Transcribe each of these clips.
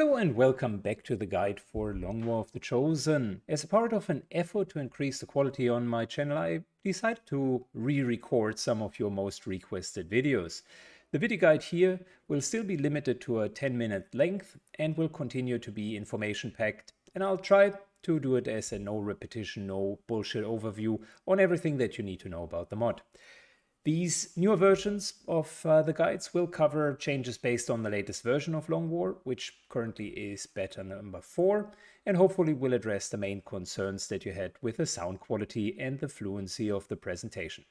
Hello and welcome back to the guide for Long War of the Chosen. As a part of an effort to increase the quality on my channel, I decided to re-record some of your most requested videos. The video guide here will still be limited to a 10-minute length and will continue to be information-packed, and I'll try to do it as a no repetition, no bullshit overview on everything that you need to know about the mod. These newer versions of the guides will cover changes based on the latest version of Long War, which currently is beta number 4, and hopefully will address the main concerns that you had with the sound quality and the fluency of the presentation.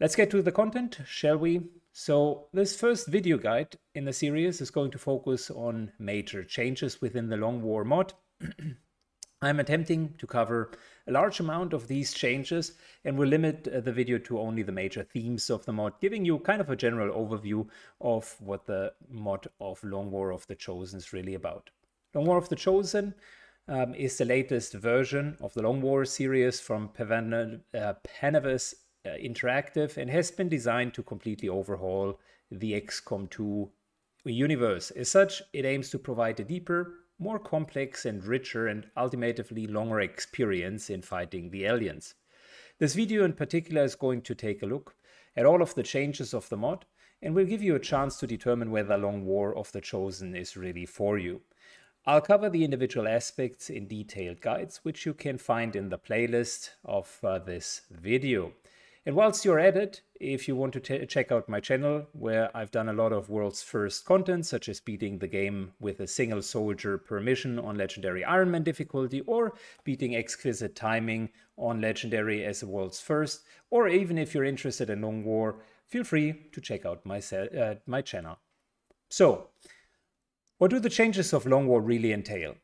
Let's get to the content, shall we? So this first video guide in the series is going to focus on major changes within the Long War mod. I'm attempting to cover a large amount of these changes and will limit the video to only the major themes of the mod, giving you kind of a general overview of what the mod of Long War of the Chosen is really about. Long War of the Chosen is the latest version of the Long War series from Pavonis Interactive and has been designed to completely overhaul the XCOM 2 universe. As such, it aims to provide a deeper, more complex and richer and ultimately longer experience in fighting the aliens. This video in particular is going to take a look at all of the changes of the mod and will give you a chance to determine whether Long War of the Chosen is really for you. I'll cover the individual aspects in detailed guides, which you can find in the playlist of this video. And whilst you're at it, if you want to check out my channel, where I've done a lot of world's first content, such as beating the game with a single soldier per mission on Legendary Ironman difficulty, or beating exquisite timing on Legendary as a world's first, or even if you're interested in Long War, feel free to check out my channel. So, what do the changes of Long War really entail?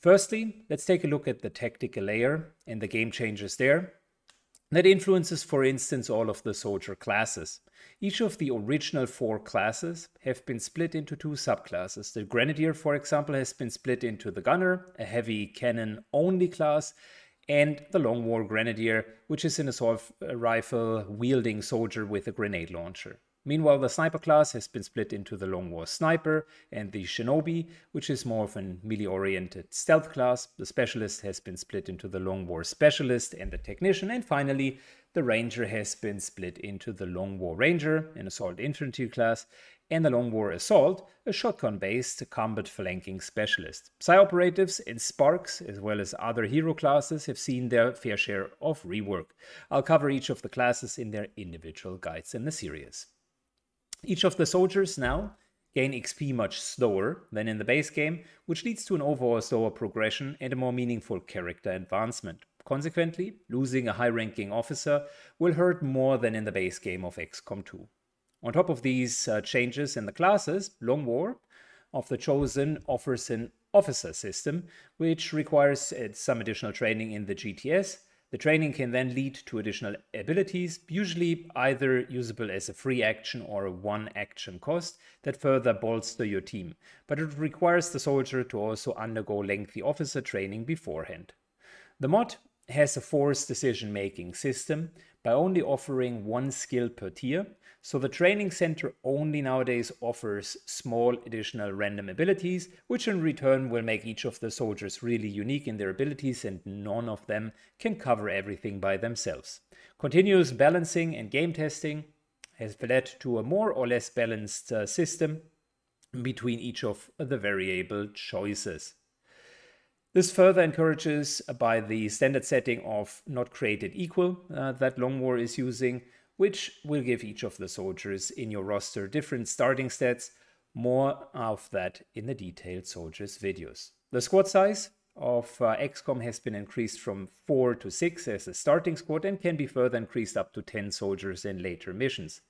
Firstly, let's take a look at the tactical layer and the game changes there. That influences, for instance, all of the soldier classes. Each of the original 4 classes have been split into 2 subclasses. The Grenadier, for example, has been split into the Gunner, a heavy cannon-only class, and the Long War Grenadier, which is an assault rifle-wielding soldier with a grenade launcher. Meanwhile, the Sniper class has been split into the Long War Sniper and the Shinobi, which is more of a melee-oriented stealth class. The Specialist has been split into the Long War Specialist and the Technician. And finally, the Ranger has been split into the Long War Ranger, an Assault Infantry class, and the Long War Assault, a shotgun-based combat flanking specialist. Psy Operatives and Sparks, as well as other hero classes, have seen their fair share of rework. I'll cover each of the classes in their individual guides in the series. Each of the soldiers now gain XP much slower than in the base game, which leads to an overall slower progression and a more meaningful character advancement. Consequently, losing a high-ranking officer will hurt more than in the base game of XCOM 2. On top of these changes in the classes, Long War of the Chosen offers an officer system, which requires some additional training in the GTS. The training can then lead to additional abilities, usually either usable as a free action or a one-action cost that further bolster your team, but it requires the soldier to also undergo lengthy officer training beforehand. The mod has a forced decision-making system by only offering 1 skill per tier, so the training center only nowadays offers small additional random abilities, which in return will make each of the soldiers really unique in their abilities, and none of them can cover everything by themselves. Continuous balancing and game testing has led to a more or less balanced system between each of the variable choices. This further encourages by the standard setting of not created equal that Long War is using, which will give each of the soldiers in your roster different starting stats. More of that in the detailed soldiers videos. The squad size of XCOM has been increased from 4 to 6 as a starting squad and can be further increased up to 10 soldiers in later missions.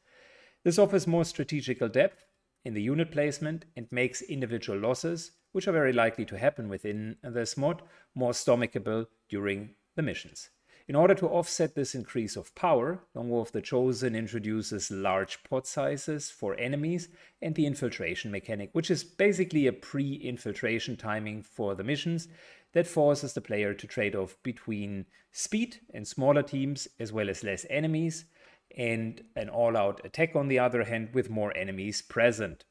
This offers more strategical depth in the unit placement and makes individual losses, which are very likely to happen within this mod, more stomachable during the missions. In order to offset this increase of power, Long War of the Chosen introduces large pot sizes for enemies and the infiltration mechanic, which is basically a pre-infiltration timing for the missions that forces the player to trade off between speed and smaller teams as well as less enemies, and an all-out attack on the other hand with more enemies present.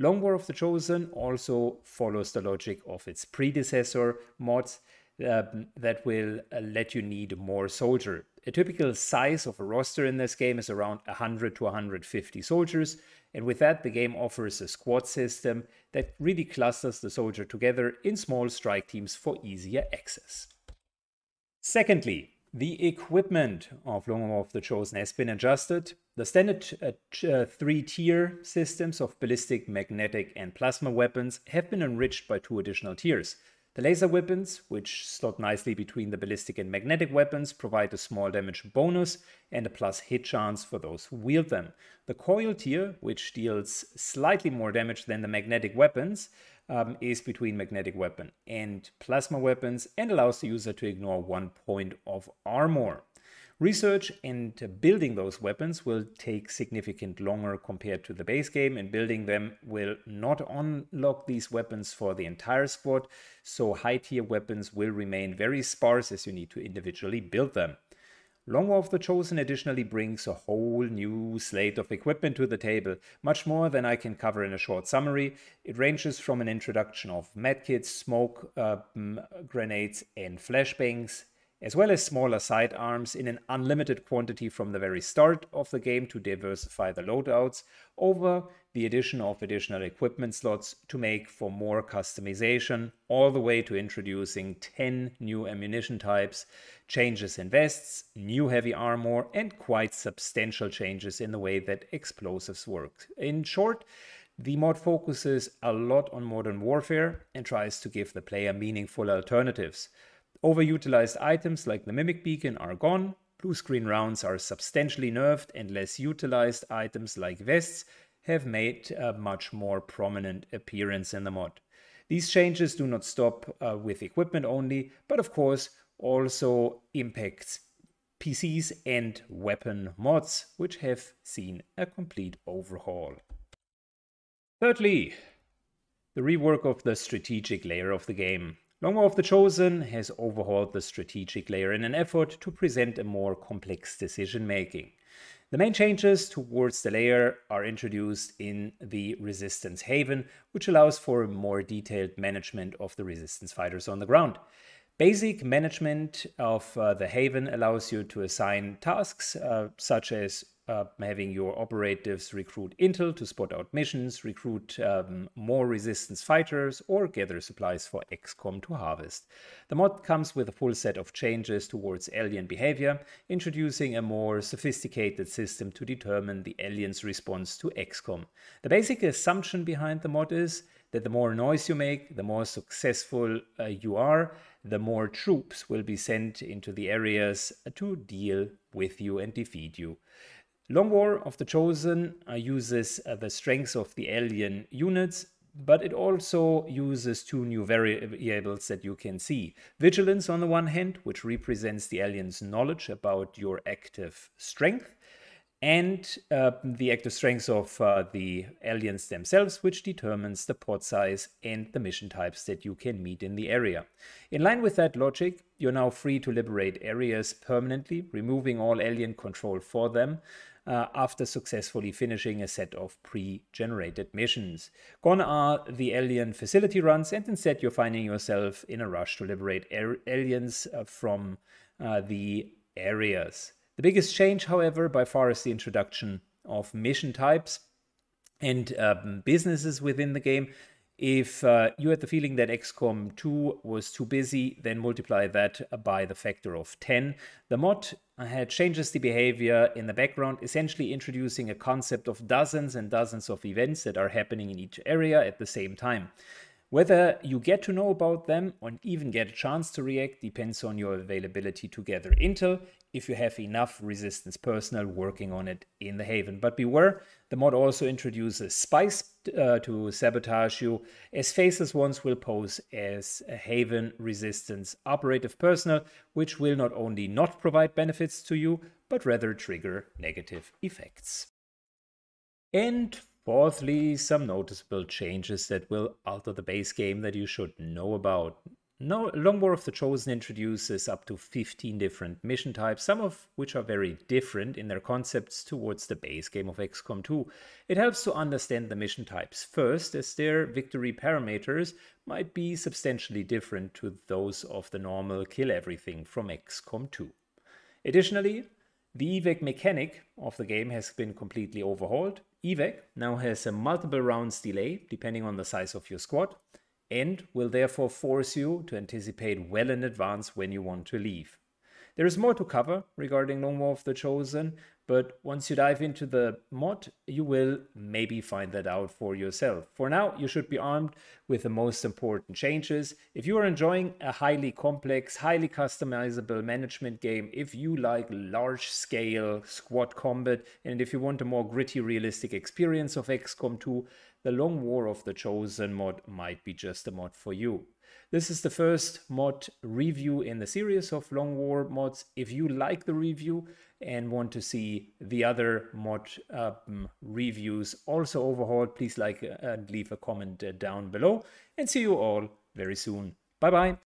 Long War of the Chosen also follows the logic of its predecessor mods that will let you need more soldier. A typical size of a roster in this game is around 100 to 150 soldiers, and with that the game offers a squad system that really clusters the soldier together in small strike teams for easier access. Secondly, the equipment of Long War of the Chosen has been adjusted. The standard three-tier systems of ballistic, magnetic and plasma weapons have been enriched by two additional tiers. The laser weapons, which slot nicely between the ballistic and magnetic weapons, provide a small damage bonus and a plus hit chance for those who wield them. The coil tier, which deals slightly more damage than the magnetic weapons, is between magnetic weapon and plasma weapons and allows the user to ignore 1 point of armor. Research and building those weapons will take significantly longer compared to the base game, and building them will not unlock these weapons for the entire squad, so high-tier weapons will remain very sparse as you need to individually build them. Long War of the Chosen additionally brings a whole new slate of equipment to the table, much more than I can cover in a short summary. It ranges from an introduction of medkits, smoke grenades and flashbangs, as well as smaller sidearms in an unlimited quantity from the very start of the game to diversify the loadouts, over the addition of additional equipment slots to make for more customization, all the way to introducing 10 new ammunition types, changes in vests, new heavy armor, and quite substantial changes in the way that explosives work. In short, the mod focuses a lot on modern warfare and tries to give the player meaningful alternatives. Overutilized items like the Mimic Beacon are gone, blue screen rounds are substantially nerfed, and less utilized items like vests have made a much more prominent appearance in the mod. These changes do not stop with equipment only, but of course also impacts PCs and weapon mods, which have seen a complete overhaul. Thirdly, the rework of the strategic layer of the game. Long War of the Chosen has overhauled the strategic layer in an effort to present a more complex decision-making. The main changes towards the layer are introduced in the Resistance Haven, which allows for a more detailed management of the Resistance fighters on the ground. Basic management of the Haven allows you to assign tasks such as having your operatives recruit intel to spot out missions, recruit more resistance fighters, or gather supplies for XCOM to harvest. The mod comes with a full set of changes towards alien behavior, introducing a more sophisticated system to determine the alien's response to XCOM. The basic assumption behind the mod is that the more noise you make, the more successful you are, the more troops will be sent into the areas to deal with you and defeat you. Long War of the Chosen uses the strengths of the alien units, but it also uses two new variables that you can see. Vigilance on the one hand, which represents the alien's knowledge about your active strength, and the active strengths of the aliens themselves, which determines the pod size and the mission types that you can meet in the area. In line with that logic, you're now free to liberate areas permanently, removing all alien control for them after successfully finishing a set of pre-generated missions. Gone are the alien facility runs, and instead you're finding yourself in a rush to liberate aliens from the areas. The biggest change, however, by far is the introduction of mission types and businesses within the game. If you had the feeling that XCOM 2 was too busy, then multiply that by the factor of 10. The mod changes the behavior in the background, essentially introducing a concept of dozens and dozens of events that are happening in each area at the same time. Whether you get to know about them or even get a chance to react depends on your availability to gather intel, if you have enough resistance personnel working on it in the Haven. But beware, the mod also introduces spies to sabotage you, as faceless ones will pose as a Haven resistance operative personnel, which will not only not provide benefits to you, but rather trigger negative effects. And fourthly, some noticeable changes that will alter the base game that you should know about. No, Long War of the Chosen introduces up to 15 different mission types, some of which are very different in their concepts towards the base game of XCOM 2. It helps to understand the mission types first, as their victory parameters might be substantially different to those of the normal kill everything from XCOM 2. Additionally, the evac mechanic of the game has been completely overhauled. Evac now has a multiple rounds delay depending on the size of your squad, and will therefore force you to anticipate well in advance when you want to leave. There is more to cover regarding Long War of the Chosen, but once you dive into the mod, you will maybe find that out for yourself. For now, you should be armed with the most important changes. If you are enjoying a highly complex, highly customizable management game, if you like large-scale squad combat, and if you want a more gritty, realistic experience of XCOM 2, the Long War of the Chosen mod might be just a mod for you. This is the first mod review in the series of Long War mods. If you like the review and want to see the other mod reviews also overhauled, please like and leave a comment down below, and see you all very soon. Bye bye.